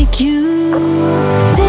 make you think.